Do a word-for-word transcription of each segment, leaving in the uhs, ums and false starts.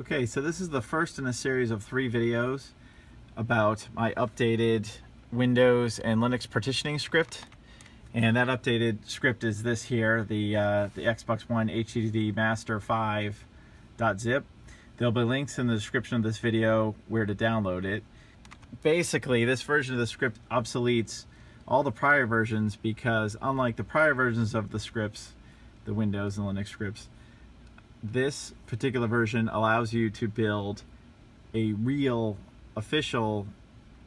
Okay, so this is the first in a series of three videos about my updated Windows and Linux partitioning script. And that updated script is this here, the, uh, the Xbox One H D D Master five dot zip. There'll be links in the description of this video where to download it. Basically, this version of the script obsoletes all the prior versions because unlike the prior versions of the scripts, the Windows and Linux scripts, this particular version allows you to build a real official,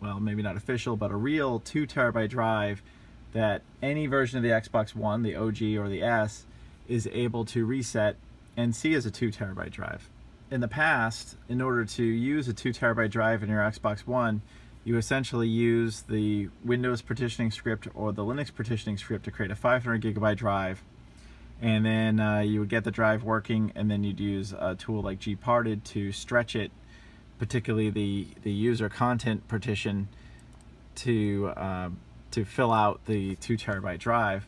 well, maybe not official, but a real two terabyte drive that any version of the Xbox One, the O G or the S, is able to reset and see as a two terabyte drive. In the past, in order to use a two terabyte drive in your Xbox One, you essentially use the Windows partitioning script or the Linux partitioning script to create a five hundred gigabyte drive, and then uh, you would get the drive working, and then you'd use a tool like GParted to stretch it, particularly the, the user content partition, to, uh, to fill out the two terabyte drive.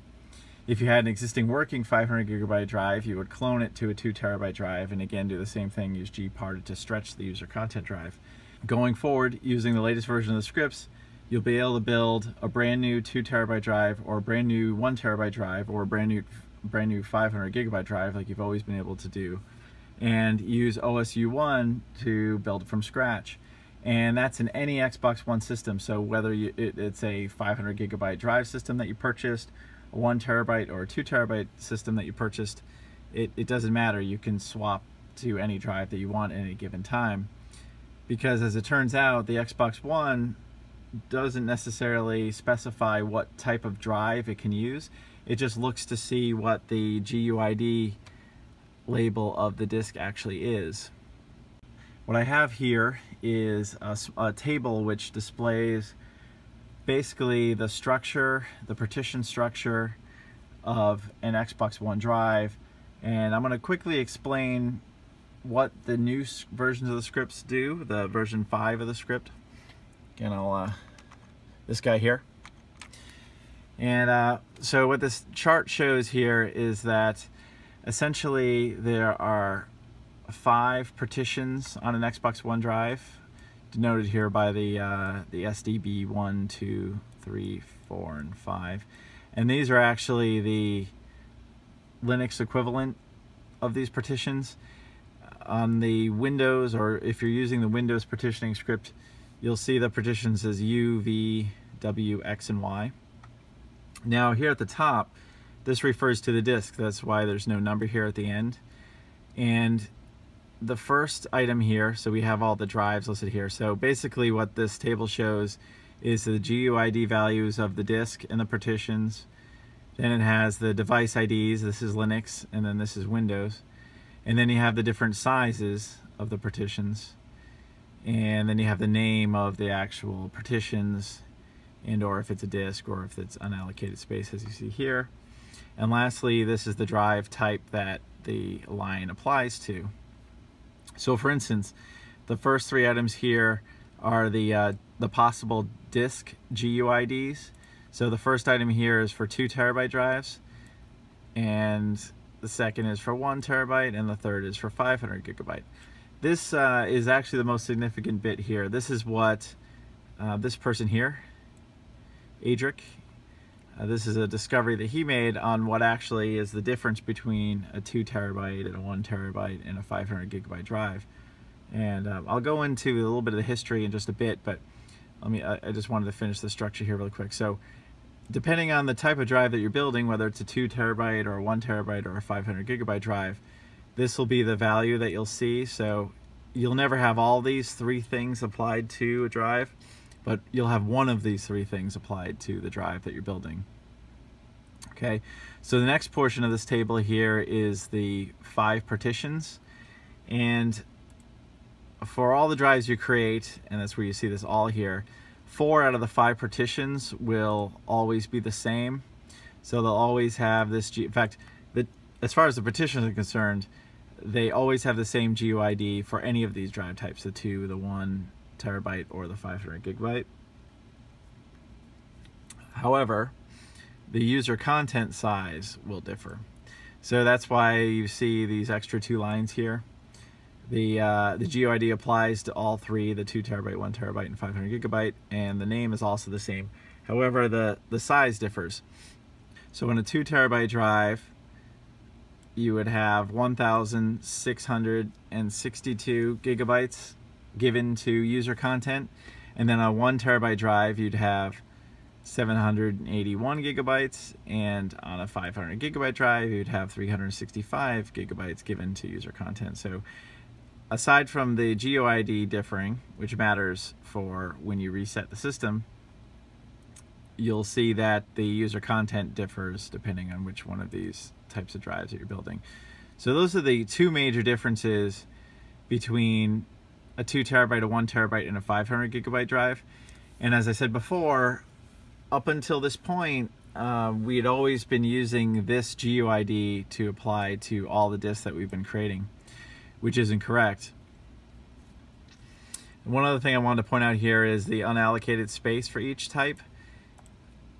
If you had an existing working five hundred gigabyte drive, you would clone it to a two terabyte drive, and again do the same thing, use GParted to stretch the user content drive. Going forward, using the latest version of the scripts, you'll be able to build a brand new two terabyte drive, or a brand new one terabyte drive, or a brand new brand new five hundred gigabyte drive like you've always been able to do, and use O S U one to build from scratch. And that's in any Xbox One system, so whether you, it, it's a five hundred gigabyte drive system that you purchased, a one terabyte or a two terabyte system that you purchased, it, it doesn't matter. You can swap to any drive that you want at any given time, because as it turns out, the Xbox One doesn't necessarily specify what type of drive it can use. It just looks to see what the G U I D label of the disk actually is. What I have here is a, a table which displays basically the structure, the partition structure of an Xbox One drive, and I'm going to quickly explain what the new versions of the scripts do, the version five of the script. Again, I'll, uh, this guy here. And uh, so what this chart shows here is that essentially there are five partitions on an Xbox One drive, denoted here by the, uh, the S D B one, two, three, four, and five. And these are actually the Linux equivalent of these partitions. On the Windows, or if you're using the Windows partitioning script, you'll see the partitions as U, V, W, X, and Y. Now here at the top, this refers to the disk. That's why there's no number here at the end. And the first item here, so we have all the drives listed here. So basically what this table shows is the G U I D values of the disk and the partitions. Then it has the device I Ds. This is Linux, and then this is Windows. And then you have the different sizes of the partitions. And then you have the name of the actual partitions, and or if it's a disk or if it's unallocated space, as you see here. And lastly, this is the drive type that the line applies to. So for instance, the first three items here are the, uh, the possible disk G U I Ds. So the first item here is for two terabyte drives, and the second is for one terabyte, and the third is for five hundred gigabyte. This uh, is actually the most significant bit here. This is what uh, this person here, Adric, uh, this is a discovery that he made on what actually is the difference between a two terabyte and a one terabyte and a five hundred gigabyte drive. And um, I'll go into a little bit of the history in just a bit, but let me, I, I just wanted to finish the structure here really quick. So depending on the type of drive that you're building, whether it's a two terabyte or a one terabyte or a five hundred gigabyte drive, this will be the value that you'll see. So you'll never have all these three things applied to a drive, but you'll have one of these three things applied to the drive that you're building. Okay, so the next portion of this table here is the five partitions. And for all the drives you create, and that's where you see this all here, four out of the five partitions will always be the same. So they'll always have this, G in fact, the, as far as the partitions are concerned, they always have the same G U I D for any of these drive types, the two, the one, terabyte or the five hundred gigabyte. However, the user content size will differ. So that's why you see these extra two lines here. The uh, the GUID applies to all three, the two terabyte, one terabyte, and five hundred gigabyte, and the name is also the same. However, the, the size differs. So in a two terabyte drive, you would have one thousand six hundred sixty-two gigabytes given to user content, and then on a one terabyte drive, you'd have seven hundred eighty-one gigabytes, and on a five hundred gigabyte drive, you'd have three hundred sixty-five gigabytes given to user content. So aside from the GUID differing, which matters for when you reset the system, you'll see that the user content differs depending on which one of these types of drives that you're building. So those are the two major differences between a two terabyte, a one terabyte, and a five hundred gigabyte drive. And as I said before, up until this point, uh, we had always been using this GUID to apply to all the disks that we've been creating, which isn't correct. And one other thing I wanted to point out here is the unallocated space for each type.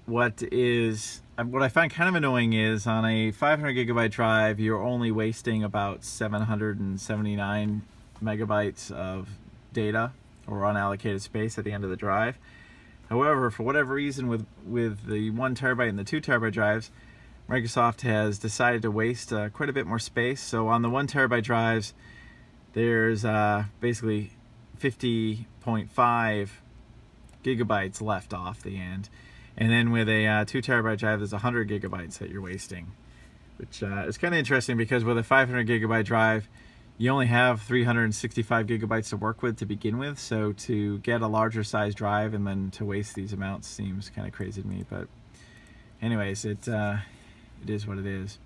What is what I find kind of annoying is on a five hundred gigabyte drive, you're only wasting about seven hundred seventy-nine megabytes of data or unallocated space at the end of the drive. However, for whatever reason, with with the one terabyte and the two terabyte drives, Microsoft has decided to waste uh, quite a bit more space. So on the one terabyte drives, there's uh, basically fifty point five gigabytes left off the end. And then with a uh, two terabyte drive, there's one hundred gigabytes that you're wasting, which uh, is kind of interesting, because with a five hundred gigabyte drive, you only have three hundred sixty-five gigabytes to work with to begin with. So to get a larger size drive and then to waste these amounts seems kind of crazy to me. But anyways, it, uh, it is what it is.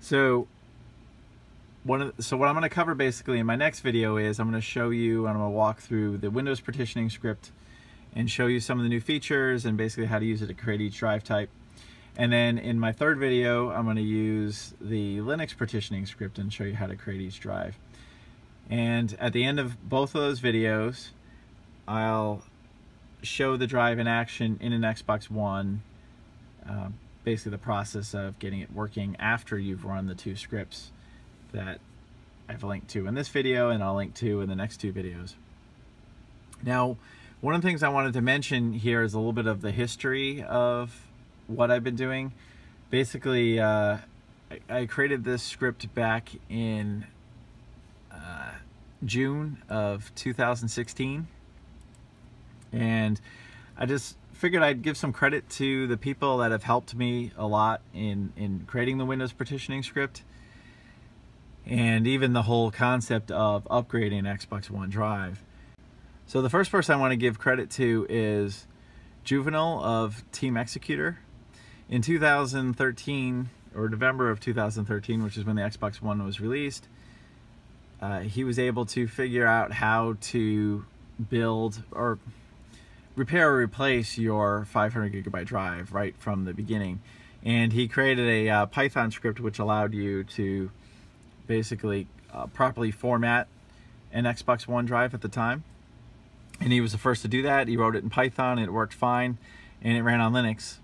So, one of the, so what I'm going to cover basically in my next video is I'm going to show you, and I'm going to walk through the Windows partitioning script and show you some of the new features and basically how to use it to create each drive type. And then in my third video, I'm going to use the Linux partitioning script and show you how to create each drive. And at the end of both of those videos, I'll show the drive in action in an Xbox One, uh, basically the process of getting it working after you've run the two scripts that I've linked to in this video, and I'll link to in the next two videos. Now, one of the things I wanted to mention here is a little bit of the history of what I've been doing. Basically, uh, I, I created this script back in uh, June of two thousand sixteen, and I just figured I'd give some credit to the people that have helped me a lot in, in creating the Windows partitioning script, and even the whole concept of upgrading an Xbox One drive. So the first person I want to give credit to is Juvenal of Team Executor. In two thousand thirteen, or November of two thousand thirteen, which is when the Xbox One was released, uh, he was able to figure out how to build or repair or replace your five hundred gigabyte drive right from the beginning. And he created a uh, Python script which allowed you to basically uh, properly format an Xbox One drive at the time. And he was the first to do that. He wrote it in Python, and it worked fine, and it ran on Linux.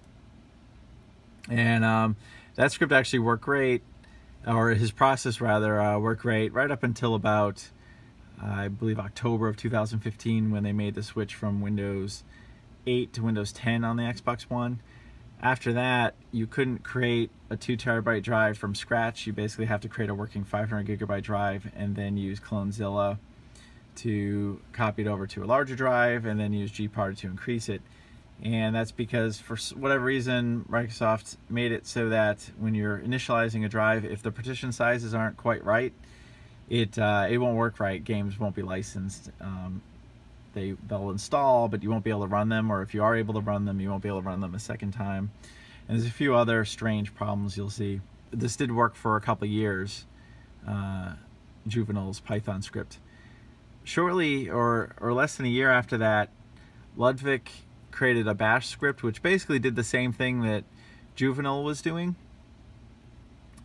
And um, that script actually worked great, or his process rather uh, worked great, right up until about, uh, I believe, October of two thousand fifteen, when they made the switch from Windows eight to Windows ten on the Xbox One. After that, you couldn't create a two terabyte drive from scratch. You basically have to create a working five hundred gigabyte drive and then use Clonezilla to copy it over to a larger drive, and then use GParted to increase it. And that's because, for whatever reason, Microsoft made it so that when you're initializing a drive, if the partition sizes aren't quite right, it uh, it won't work right. Games won't be licensed. Um, they they'll install, but you won't be able to run them. Or if you are able to run them, you won't be able to run them a second time. And there's a few other strange problems you'll see. This did work for a couple of years. Uh, Juvenal's Python script. Shortly, or, or less than a year after that, Ludvik created a bash script, which basically did the same thing that Juvenal was doing.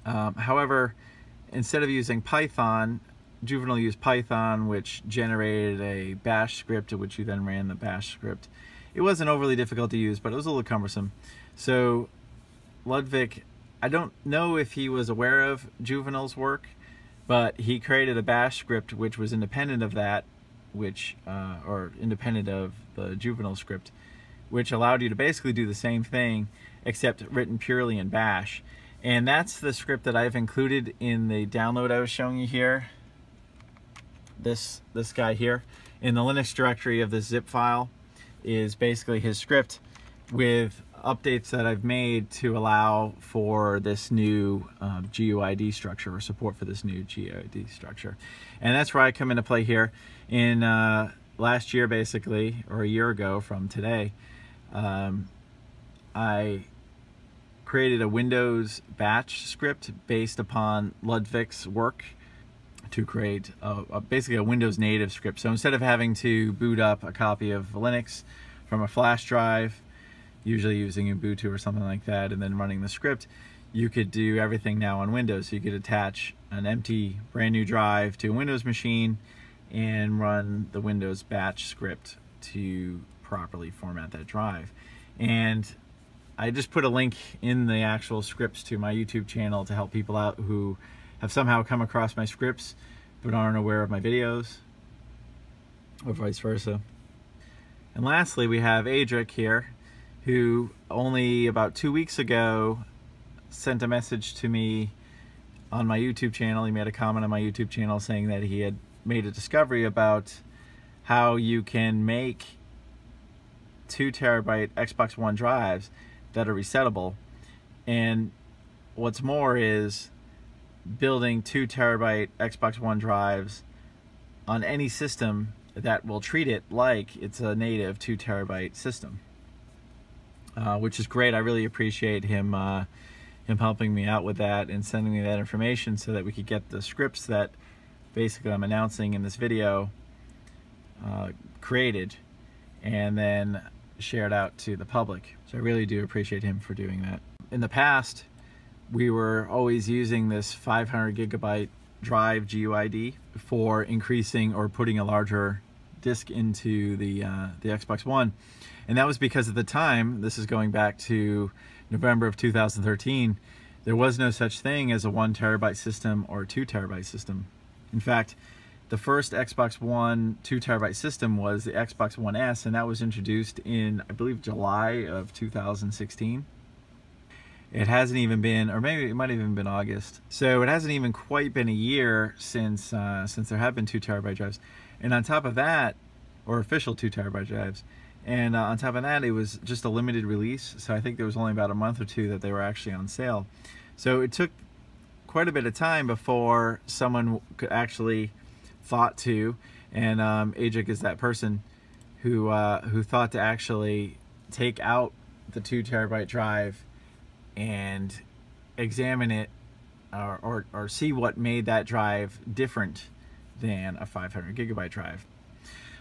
Um, however, instead of using Python, Juvenal used Python, which generated a bash script, which you then ran the bash script. It wasn't overly difficult to use, but it was a little cumbersome. So Ludvik, I don't know if he was aware of Juvenal's work, But he created a bash script which was independent of that, which uh, or independent of the Juvenal script, which allowed you to basically do the same thing except written purely in bash. And that's the script that I've included in the download I was showing you here. This, this guy here, in the Linux directory of this zip file, is basically his script with updates that I've made to allow for this new um, G U I D structure, or support for this new G U I D structure. And that's where I come into play here. In uh, last year, basically, or a year ago from today, um, I created a Windows batch script based upon Ludvik's work to create a, a, basically a Windows native script. So instead of having to boot up a copy of Linux from a flash drive, usually using Ubuntu or something like that, and then running the script, you could do everything now on Windows. So you could attach an empty brand new drive to a Windows machine and run the Windows batch script to properly format that drive. And I just put a link in the actual scripts to my YouTube channel to help people out who have somehow come across my scripts but aren't aware of my videos, or vice versa. And lastly, we have Adric here, who only about two weeks ago sent a message to me on my YouTube channel. He made a comment on my YouTube channel saying that he had made a discovery about how you can make two terabyte Xbox One drives that are resettable. And what's more is building two terabyte Xbox One drives on any system that will treat it like it's a native two terabyte system. Uh, which is great. I really appreciate him uh, him helping me out with that and sending me that information so that we could get the scripts that basically I'm announcing in this video uh, created and then shared out to the public. So I really do appreciate him for doing that. In the past, we were always using this five hundred gigabyte drive G U I D for increasing or putting a larger disk into the uh, the Xbox One. And that was because at the time, this is going back to November of two thousand thirteen, there was no such thing as a one terabyte system or a two terabyte system. In fact, the first Xbox One two terabyte system was the Xbox One S, and that was introduced in, I believe, July of two thousand sixteen. It hasn't even been, or maybe it might have even been August. So it hasn't even quite been a year since uh, since there have been two terabyte drives. And on top of that, or official two terabyte drives, and uh, on top of that, it was just a limited release, so I think there was only about a month or two that they were actually on sale. So it took quite a bit of time before someone could actually thought to, and um, Adric is that person who uh, who thought to actually take out the two terabyte drive and examine it, or, or, or see what made that drive different than a five hundred gigabyte drive.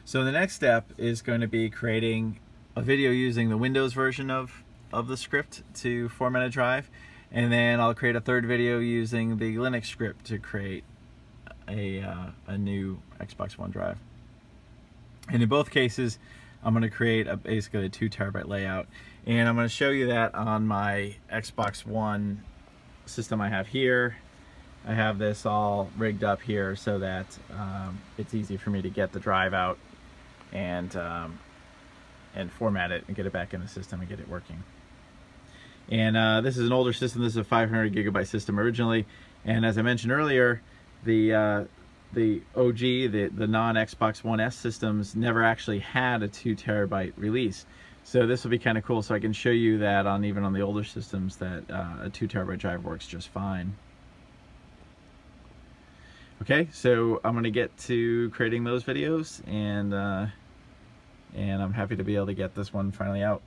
So the next step is going to be creating a video using the Windows version of, of the script to format a drive, and then I'll create a third video using the Linux script to create a, uh, a new Xbox One drive. And in both cases, I'm going to create a, basically a two terabyte layout, and I'm going to show you that on my Xbox One system I have here. I have this all rigged up here so that um, it's easy for me to get the drive out and um, and format it and get it back in the system and get it working. And uh, this is an older system. This is a five hundred gigabyte system originally, and as I mentioned earlier, the uh, the O G, the the non Xbox One S systems never actually had a two terabyte release. So this will be kind of cool. So I can show you that on even on the older systems that uh, a two terabyte drive works just fine. Okay, so I'm gonna get to creating those videos, and uh, and I'm happy to be able to get this one finally out.